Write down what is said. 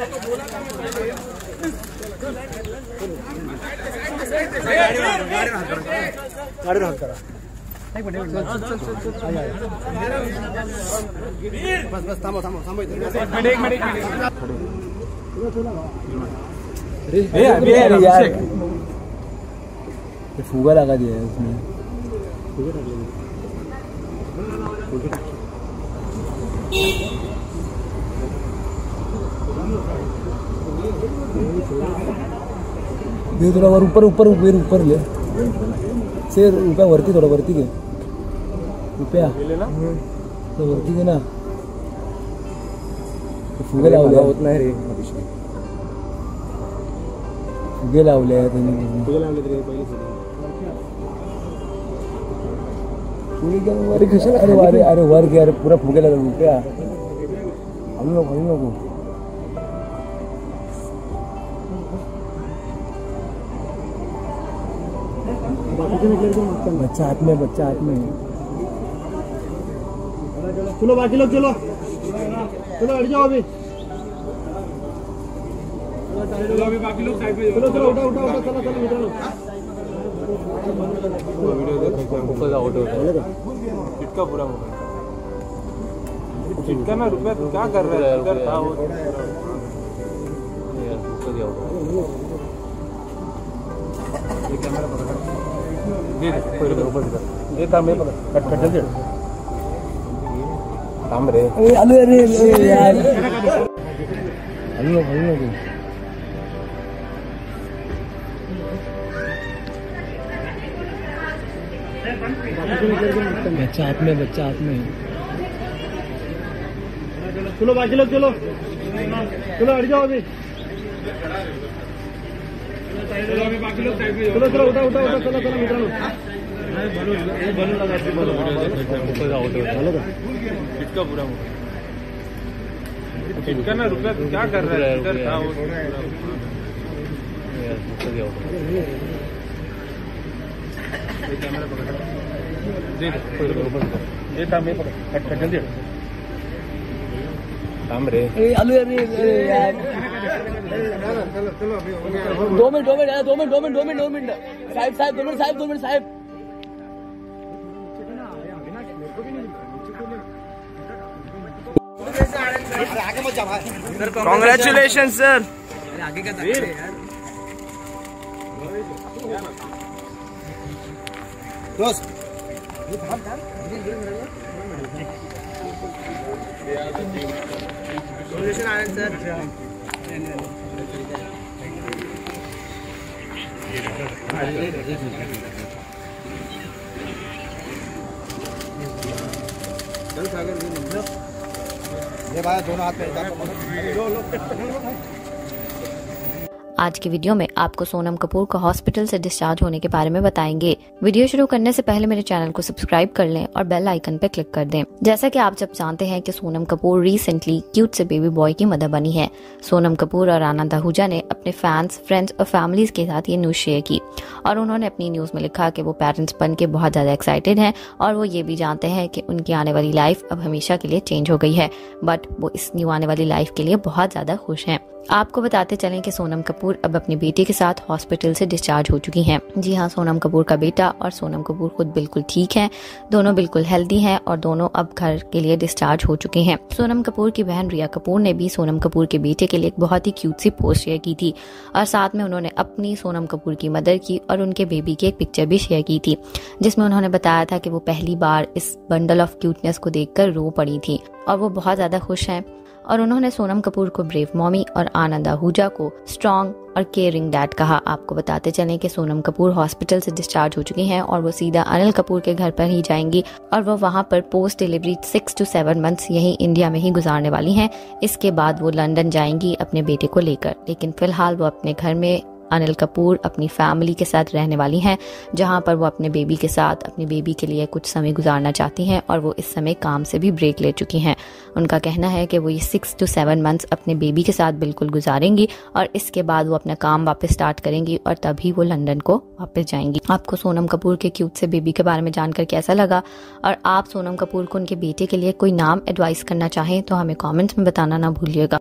बस बस थामो थामो थामो फूगा लगा दिया है उसने। थोड़ा वर ऊपर ऊपर ऊपर ऊपर घे से रुपया वरती थोड़ा वरती घे रुपया वरती घे ना फुगे लावले होत नाही रे फुगे लावले आहे त्यांनी अरे कशाला अरे वारे अरे वर घे अरे पूरा फुगेला रुपया आम्ही नको बच्चा हाथ में बच्चा हाथ में चलो बाकी लोग चलो चलो हट जाओ अभी बाकी लोग साइड पे चलो चलो उठा उठा उठा चलो चलो निकलो चिटका पूरा चिटका ना रुपया क्या कर रहा है इधर था वो ये था मैं काम रे यार बच्चा हाथ में बच्चा हाथ में चलो बाकी लोग चलो चलो हट जाओ अभी चलो चलो उठा उठा उठा चलो चलो मित्रों चिटका पूरा चिटका ना रुपया क्या कर रहा है इधर था वो ये कैमरा पकड़ ये था मैं पकड़ कट कट जल्दी काम रे अरे अरे यार दो मिनट साहब कांग्रेचुलेशन सर आगे का यार दोस्त ये काम कर सॉल्यूशन आनंद सर चल सागर ये भाई दोनों हाथ में लो लो। आज के वीडियो में आपको सोनम कपूर को हॉस्पिटल से डिस्चार्ज होने के बारे में बताएंगे। वीडियो शुरू करने से पहले मेरे चैनल को सब्सक्राइब कर लें और बेल आइकन पे क्लिक कर दें। जैसा कि आप सब जानते हैं कि सोनम कपूर रिसेंटली क्यूट से बेबी बॉय की मदर बनी है। सोनम कपूर और आनंद आहूजा ने अपने फैंस फ्रेंड्स और फैमिलीज के साथ ये न्यूज शेयर की और उन्होंने अपनी न्यूज में लिखा कि वो पेरेंट्स बन के बहुत ज्यादा एक्साइटेड हैं और वो ये भी जानते हैं कि उनकी आने वाली लाइफ अब हमेशा के लिए चेंज हो गई है, बट वो इस न्यू आने वाली लाइफ के लिए बहुत ज्यादा खुश हैं। आपको बताते चलें कि सोनम कपूर अब अपनी बेटी के साथ हॉस्पिटल से डिस्चार्ज हो चुकी हैं। जी हाँ, सोनम कपूर का बेटा और सोनम कपूर खुद बिल्कुल ठीक हैं, दोनों बिल्कुल हेल्दी हैं और दोनों अब घर के लिए डिस्चार्ज हो चुके हैं। सोनम कपूर की बहन रिया कपूर ने भी सोनम कपूर के बेटे के लिए एक बहुत ही क्यूट सी पोस्ट शेयर की थी और साथ में उन्होंने अपनी सोनम कपूर की मदर की और उनके बेबी की एक पिक्चर भी शेयर की थी, जिसमें उन्होंने बताया था कि वो पहली बार इस बंडल ऑफ क्यूटनेस को देखकर रो पड़ी थी और वो बहुत ज्यादा खुश हैं। और उन्होंने सोनम कपूर को ब्रेव मॉमी और आनंद आहूजा को स्ट्रॉन्ग और केयरिंग डैड कहा। आपको बताते चलें कि सोनम कपूर हॉस्पिटल से डिस्चार्ज हो चुकी हैं और वो सीधा अनिल कपूर के घर पर ही जाएंगी और वो वहां पर पोस्ट डिलीवरी 6 to 7 months यहीं इंडिया में ही गुजारने वाली हैं। इसके बाद वो लंदन जाएंगी अपने बेटे को लेकर, लेकिन फिलहाल वो अपने घर में अनिल कपूर अपनी फैमिली के साथ रहने वाली हैं, जहां पर वो अपने बेबी के साथ अपनी बेबी के लिए कुछ समय गुजारना चाहती हैं और वो इस समय काम से भी ब्रेक ले चुकी हैं। उनका कहना है कि वो ये 6 to 7 months अपने बेबी के साथ बिल्कुल गुजारेंगी और इसके बाद वो अपना काम वापस स्टार्ट करेंगी और तभी वो लंदन को वापस जाएंगी। आपको सोनम कपूर के क्यूट से बेबी के बारे में जानकर कैसा लगा और आप सोनम कपूर को उनके बेटे के लिए कोई नाम एडवाइस करना चाहें तो हमें कॉमेंट्स में बताना ना भूलिएगा।